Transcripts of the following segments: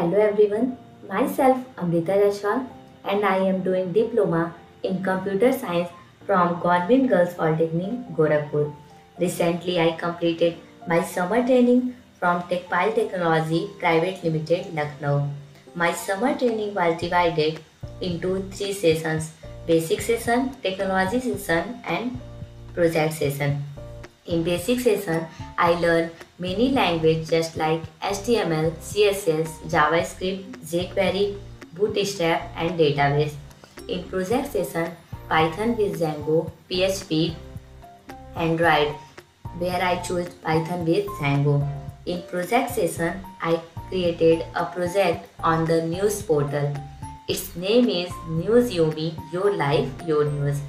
Hello everyone, myself Amrita Jaiswal and I am doing Diploma in Computer Science from Government Girls Polytechnic, Gorakhpur. Recently I completed my summer training from Techpile Technology Private Limited, Lucknow. My summer training was divided into 3 sessions: Basic Session, Technology Session and Project Session. In Basic Session, I learned many languages just like HTML, CSS, JavaScript, jQuery, Bootstrap and database. In Project Session, Python with Django, PHP, Android, where I chose Python with Django. In Project Session, I created a project on the news portal. Its name is NewsYouMe, Your Life, Your News.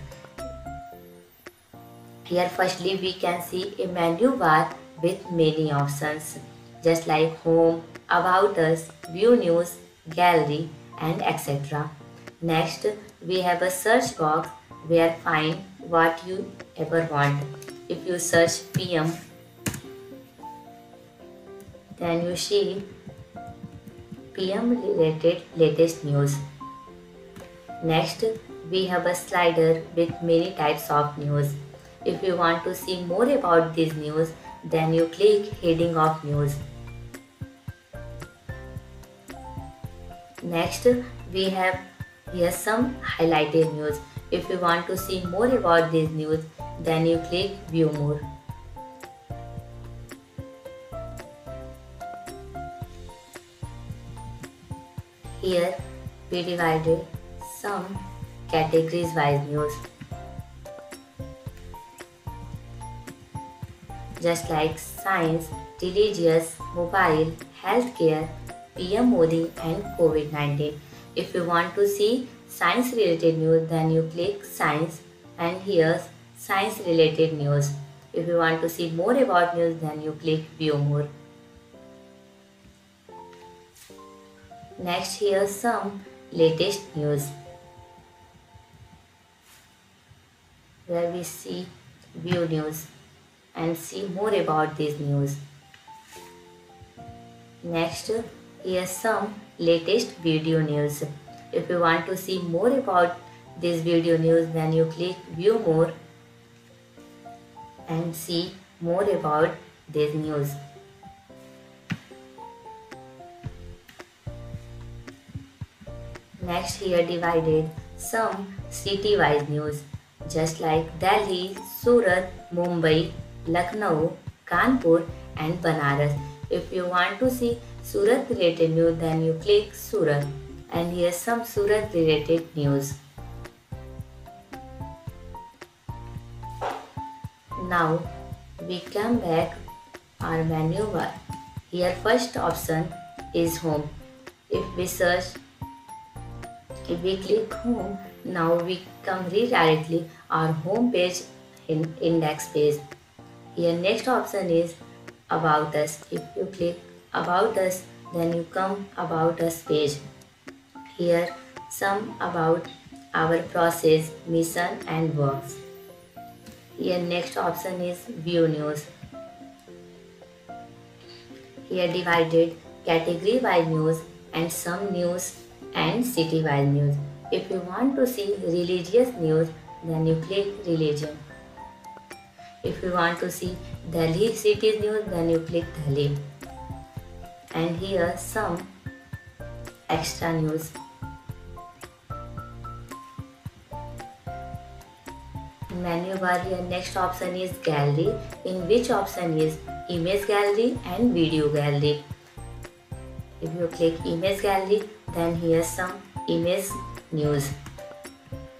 Here firstly we can see a menu bar with many options just like Home, About Us, View News, Gallery and etc. Next we have a search box where find what you ever want. If you search PM, then you see PM related latest news. Next we have a slider with many types of news. If you want to see more about these news, then you click heading of news. Next we have here some highlighted news. If you want to see more about these news, then you click view more. Here we divided some categories wise news. Just like science, religious, mobile, healthcare, PM Modi and COVID-19. If you want to see science related news, then you click science and here's science related news. If you want to see more about news, then you click view more. Next here's some latest news where we see view news and see more about these news. Next here's some latest video news. If you want to see more about this video news, then you click view more and see more about this news. Next here divided some city-wise news just like Delhi, Surat, Mumbai, Lucknow, Kanpur and Banaras. If you want to see Surat related news, then you click Surat and here's some Surat related news. Now we come back our menu bar. Here first option is Home. If we click Home, now we come redirectly our home page in index page. Here next option is About Us. If you click About Us, then you come About Us page. Here some about our process, mission and works. Here next option is View News. Here divided category by news and some news and city by news. If you want to see religious news, then you click religion. If you want to see Delhi city news, then you click Delhi. And here some extra news. Menu bar here next option is Gallery, in which option is Image Gallery and Video Gallery. If you click Image Gallery, then here some image news.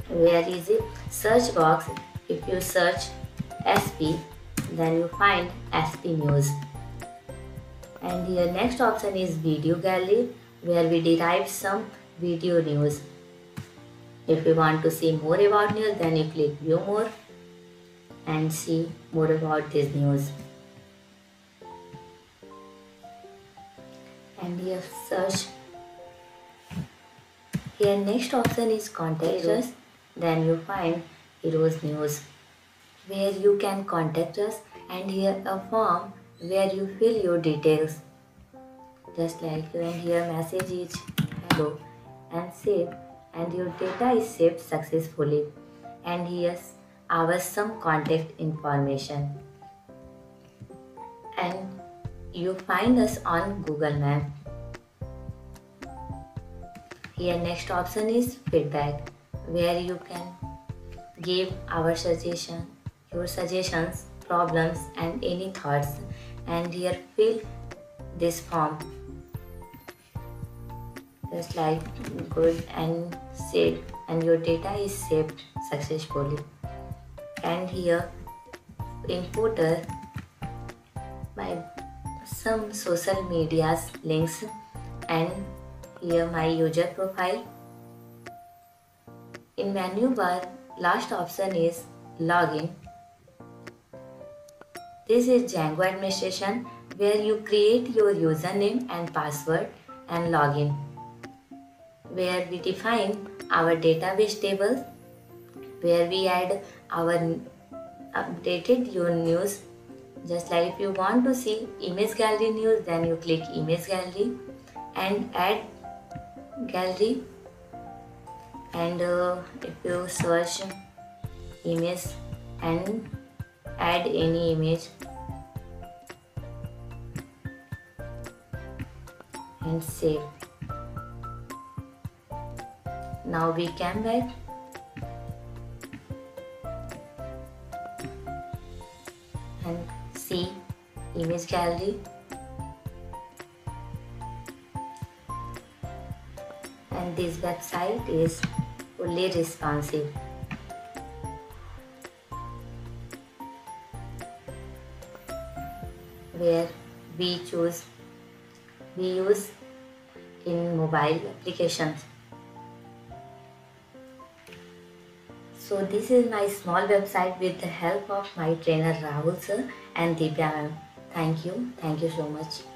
Where is it? Search box. If you search SP, then you find SP news. And here next option is Video Gallery, where we derive some video news. If you want to see more about news, then you click view more and see more about this news. And here search. Here next option is Contact Us, then you find Heroes News, where you can contact us, and here a form where you fill your details. just like here message is hello and save, and your data is saved successfully. And here's our some contact information, and you find us on Google Map. Here next option is feedback, where you can give our your suggestions, problems and any thoughts, and here fill this form just like good and save, and your data is saved successfully. And here importer by some social media's links, and here my user profile. In menu bar last option is login. This is Django administration, where you create your username and password and login, where we define our database table, where we add our updated your news. Just like if you want to see image gallery news, then you click image gallery and add gallery, and if you search image and add any image and save. Now we come back and see image gallery, and this website is fully responsive. Where we use in mobile applications. So this is my small website with the help of my trainer Rahul sir and Deepyaman. Thank you so much.